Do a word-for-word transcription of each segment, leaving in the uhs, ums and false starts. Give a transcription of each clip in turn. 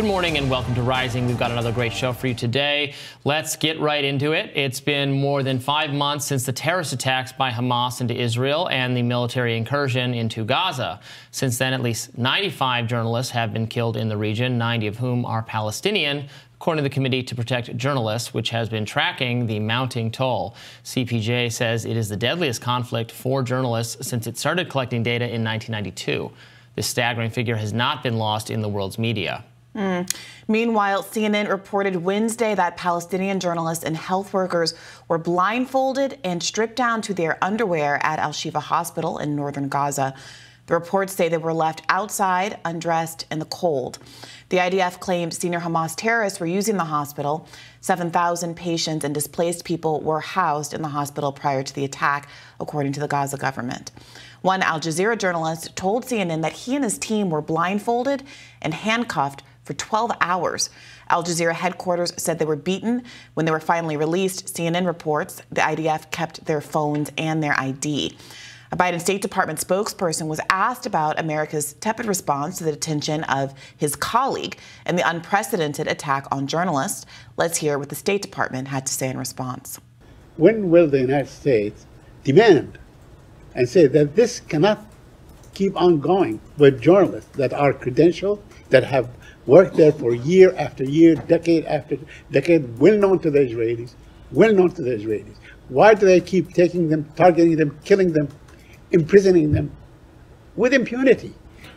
Good morning and welcome to Rising. We've got another great show for you today. Let's get right into it. It's been more than five months since the terrorist attacks by Hamas into Israel and the military incursion into Gaza. Since then, at least ninety-five journalists have been killed in the region, ninety of whom are Palestinian, according to the Committee to Protect Journalists, which has been tracking the mounting toll. C P J says it is the deadliest conflict for journalists since it started collecting data in nineteen ninety-two. This staggering figure has not been lost in the world's media. Mm. Meanwhile, C N N reported Wednesday that Palestinian journalists and health workers were blindfolded and stripped down to their underwear at Al Shifa Hospital in northern Gaza. The reports say they were left outside, undressed, in the cold. The I D F claims senior Hamas terrorists were using the hospital. seven thousand patients and displaced people were housed in the hospital prior to the attack, according to the Gaza government. One Al Jazeera journalist told C N N that he and his team were blindfolded and handcuffed for twelve hours. Al Jazeera headquarters said they were beaten. When they were finally released, C N N reports the I D F kept their phones and their I D. A Biden State Department spokesperson was asked about America's tepid response to the detention of his colleague and the unprecedented attack on journalists. Let's hear what the State Department had to say in response. When will the United States demand and say that this cannot keep on going with journalists that are credentialed, that have worked there for year after year, decade after decade, well known to the Israelis, well known to the Israelis. Why do they keep taking them, targeting them, killing them, imprisoning them with impunity?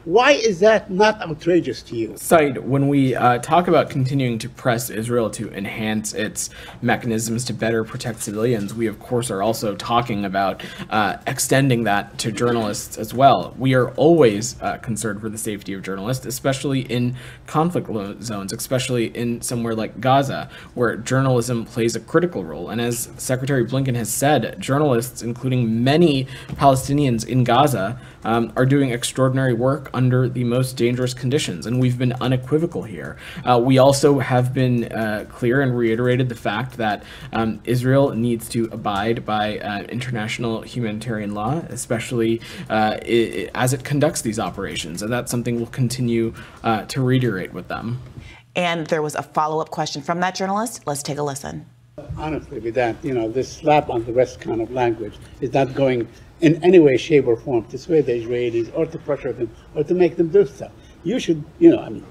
Why is that not outrageous to you? Saeed, when we uh, talk about continuing to press Israel to enhance its mechanisms to better protect civilians, we of course are also talking about uh, extending that to journalists as well. We are always uh, concerned for the safety of journalists, especially in conflict zones, especially in somewhere like Gaza, where journalism plays a critical role. And as Secretary Blinken has said, journalists, including many Palestinians in Gaza, um, are doing extraordinary work under the most dangerous conditions, and we've been unequivocal here. Uh, we also have been uh, clear and reiterated the fact that um, Israel needs to abide by uh, international humanitarian law, especially uh, it, as it conducts these operations, and that's something we'll continue uh, to reiterate with them. And there was a follow-up question from that journalist. Let's take a listen. Honestly, with that, you know, this slap on the wrist kind of language is not going in any way, shape, or form to sway the Israelis or to pressure them or to make them do stuff. You should, you know, I mean,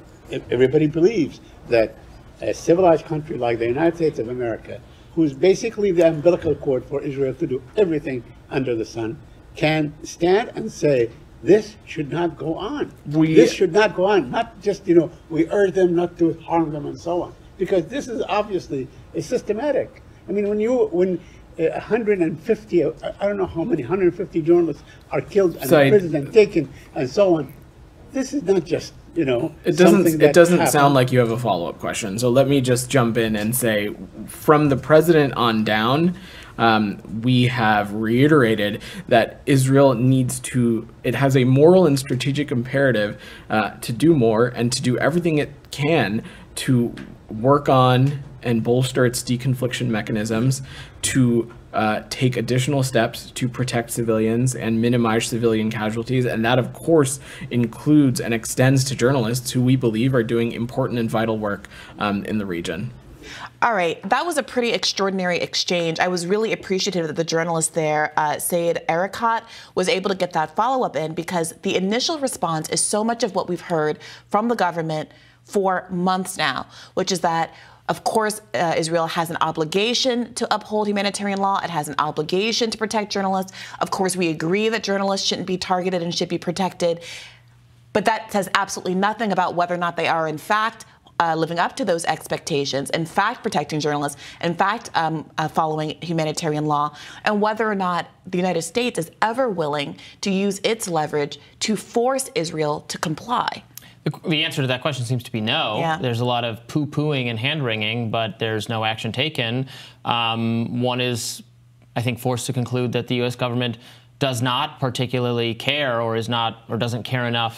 everybody believes that a civilized country like the United States of America, who's basically the umbilical cord for Israel to do everything under the sun, can stand and say, this should not go on. We, this should not go on. Not just, you know, we urge them not to harm them and so on. Because this is obviously it's systematic. I mean, when you, when uh, one hundred fifty, I don't know how many, one hundred fifty journalists are killed and imprisoned and taken and so on, this is not just, you know, it doesn't, it doesn't happened. Sound like you have a follow-up question. So let me just jump in and say, from the president on down, Um, we have reiterated that Israel needs to, it has a moral and strategic imperative uh, to do more and to do everything it can to work on and bolster its deconfliction mechanisms, to uh, take additional steps to protect civilians and minimize civilian casualties. And that, of course, includes and extends to journalists who we believe are doing important and vital work um, in the region. All right. That was a pretty extraordinary exchange. I was really appreciative that the journalist there, uh, Saeed Erekat, was able to get that follow-up in, because the initial response is so much of what we've heard from the government for months now, which is that, of course, uh, Israel has an obligation to uphold humanitarian law. It has an obligation to protect journalists. Of course, we agree that journalists shouldn't be targeted and should be protected. But that says absolutely nothing about whether or not they are, in fact, Uh, living up to those expectations, in fact protecting journalists, in fact um, uh, following humanitarian law, and whether or not the United States is ever willing to use its leverage to force Israel to comply. The answer to that question seems to be no. Yeah. There's a lot of poo-pooing and hand-wringing, but there's no action taken. Um, one is, I think, forced to conclude that the U S government does not particularly care, or is not, or doesn't care enough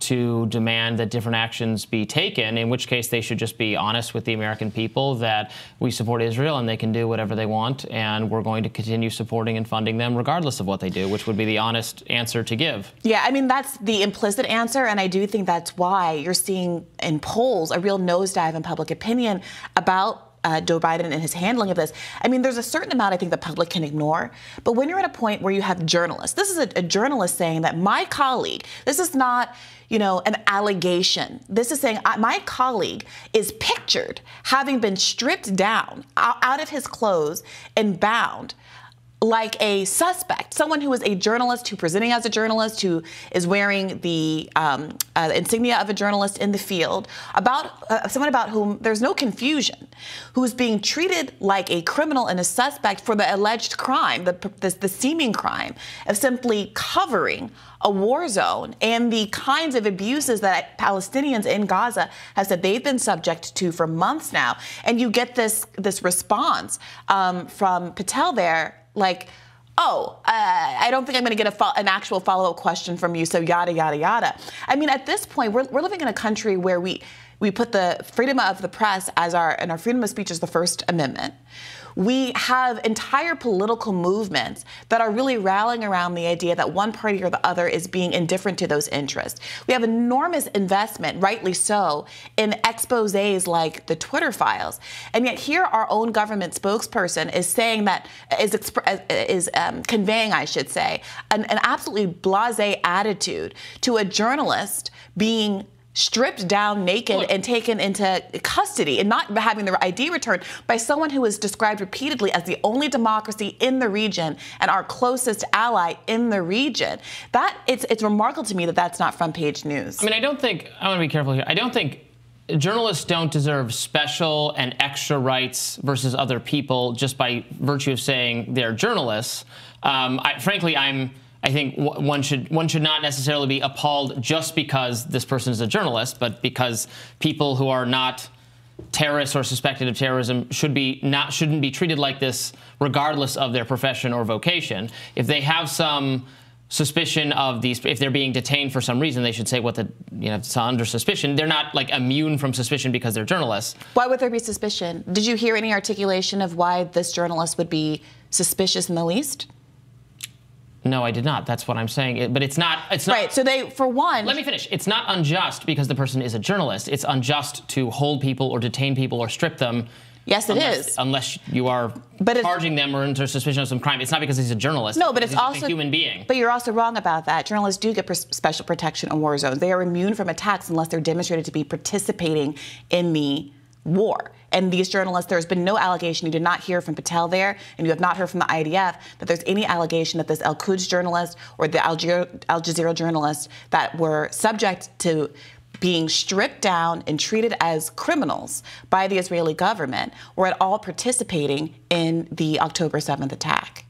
to demand that different actions be taken, in which case they should just be honest with the American people that we support Israel and they can do whatever they want, and we're going to continue supporting and funding them regardless of what they do, which would be the honest answer to give. Yeah, I mean, that's the implicit answer, and I do think that's why you're seeing in polls a real nosedive in public opinion about Uh, Joe Biden and his handling of this. I mean, there's a certain amount I think the public can ignore, but when you're at a point where you have journalists, this is a, a journalist saying that my colleague, this is not, you know, an allegation. This is saying I, my colleague is pictured having been stripped down out, out of his clothes and bound like a suspect, someone who is a journalist, who presenting as a journalist, who is wearing the um, uh, insignia of a journalist in the field, about uh, someone about whom there's no confusion, who is being treated like a criminal and a suspect for the alleged crime, the, the, the seeming crime of simply covering a war zone and the kinds of abuses that Palestinians in Gaza have said they've been subject to for months now. And you get this, this response um, from Patel there, like, oh, uh, I don't think I'm going to get a an actual follow-up question from you, so yada, yada, yada. I mean, at this point, we're, we're living in a country where we, we put the freedom of the press as our, and our freedom of speech is the First Amendment. We have entire political movements that are really rallying around the idea that one party or the other is being indifferent to those interests. We have enormous investment, rightly so, in exposés like the Twitter files. And yet here our own government spokesperson is saying that, is, exp is um, conveying, I should say, an, an absolutely blasé attitude to a journalist being stripped down naked Look. and taken into custody and not having their I D returned by someone who is described repeatedly as the only democracy in the region and our closest ally in the region. That, it's, it's remarkable to me that that's not front page news. I mean, I don't think, I want to be careful here, I don't think journalists don't deserve special and extra rights versus other people just by virtue of saying they're journalists. Um, I, frankly, I'm I think one should one should not necessarily be appalled just because this person is a journalist, but because people who are not terrorists or suspected of terrorism should be not shouldn't be treated like this regardless of their profession or vocation. If they have some suspicion of these, if they're being detained for some reason, they should say what the, you know, it's under suspicion. They're not like immune from suspicion because they're journalists. Why would there be suspicion? Did you hear any articulation of why this journalist would be suspicious in the least? No, I did not. That's what I'm saying. It, but it's not, it's not. Right, so they, for one. Let me finish. It's not unjust because the person is a journalist. It's unjust to hold people or detain people or strip them. Yes, it unless, is. Unless you are but charging them or under suspicion of some crime. It's not because he's a journalist. No, but it's, it's also a human being. But you're also wrong about that. Journalists do get special protection in war zones. They are immune from attacks unless they're demonstrated to be participating in the war. And these journalists, there's been no allegation, you did not hear from Patel there, and you have not heard from the I D F, that there's any allegation that this Al-Quds journalist or the Al Jazeera journalists that were subject to being stripped down and treated as criminals by the Israeli government were at all participating in the October seventh attack.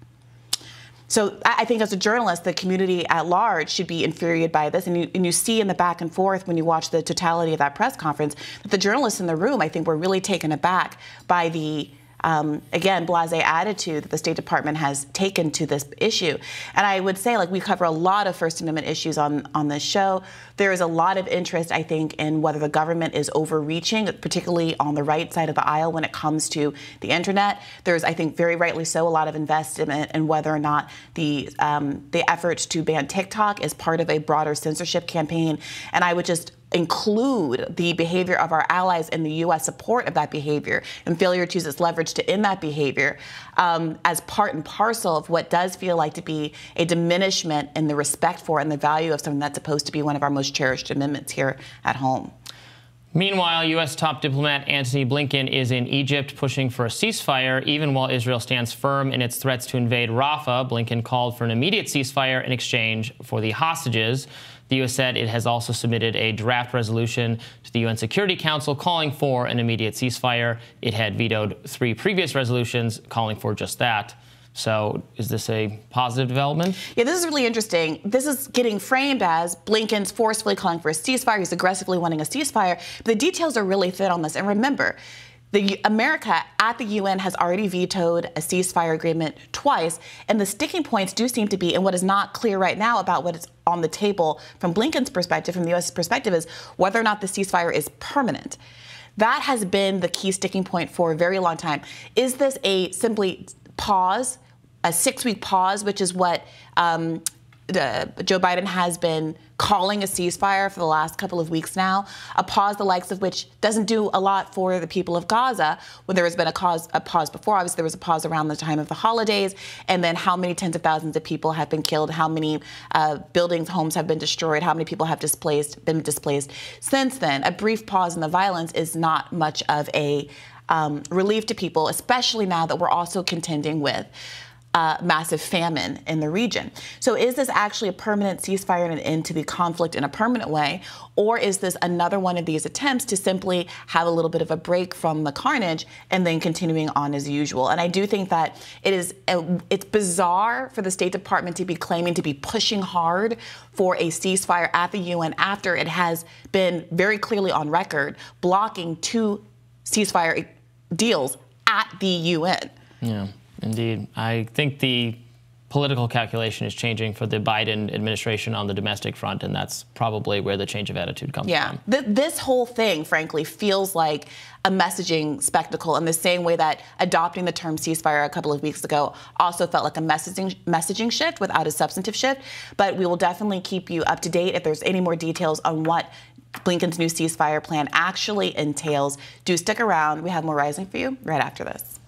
So I think as a journalist, the community at large should be infuriated by this. And you, and you see in the back and forth when you watch the totality of that press conference, that the journalists in the room, I think, were really taken aback by the, um, again, blasé attitude that the State Department has taken to this issue. And I would say, like, we cover a lot of First Amendment issues on, on this show. There is a lot of interest, I think, in whether the government is overreaching, particularly on the right side of the aisle when it comes to the internet. There's, I think, very rightly so, a lot of investment in whether or not the um, the effort to ban TikTok is part of a broader censorship campaign. And I would just include the behavior of our allies in the U S support of that behavior and failure to use its leverage to end that behavior um, as part and parcel of what does feel like to be a diminishment in the respect for and the value of something that's supposed to be one of our most cherished amendments here at home. Meanwhile, U S top diplomat Antony Blinken is in Egypt pushing for a ceasefire, even while Israel stands firm in its threats to invade Rafah. Blinken called for an immediate ceasefire in exchange for the hostages. The U S said it has also submitted a draft resolution to the U N Security Council calling for an immediate ceasefire. It had vetoed three previous resolutions calling for just that. So is this a positive development? Yeah, this is really interesting. This is getting framed as Blinken's forcefully calling for a ceasefire. He's aggressively wanting a ceasefire. But the details are really thin on this. And remember, The America at the U N has already vetoed a ceasefire agreement twice, and the sticking points do seem to be, and what is not clear right now about what is on the table from Blinken's perspective, from the U S perspective, is whether or not the ceasefire is permanent. That has been the key sticking point for a very long time. Is this a simply pause, a six-week pause, which is what um, uh, Joe Biden has been calling a ceasefire for the last couple of weeks now, a pause the likes of which doesn't do a lot for the people of Gaza, when there has been a, cause, a pause before. Obviously, there was a pause around the time of the holidays, and then how many tens of thousands of people have been killed, how many uh, buildings, homes have been destroyed, how many people have displaced, been displaced since then. A brief pause in the violence is not much of a um, relief to people, especially now that we're also contending with Uh, massive famine in the region. So is this actually a permanent ceasefire and an end to the conflict in a permanent way? Or is this another one of these attempts to simply have a little bit of a break from the carnage and then continuing on as usual? And I do think that it is a, it's bizarre for the State Department to be claiming to be pushing hard for a ceasefire at the U N after it has been very clearly on record blocking two ceasefire deals at the U N. Yeah. Indeed. I think the political calculation is changing for the Biden administration on the domestic front, and that's probably where the change of attitude comes yeah. from. Yeah. Th this whole thing, frankly, feels like a messaging spectacle in the same way that adopting the term ceasefire a couple of weeks ago also felt like a messaging, messaging shift without a substantive shift. But we will definitely keep you up to date if there's any more details on what Blinken's new ceasefire plan actually entails. Do stick around. We have more Rising for you right after this.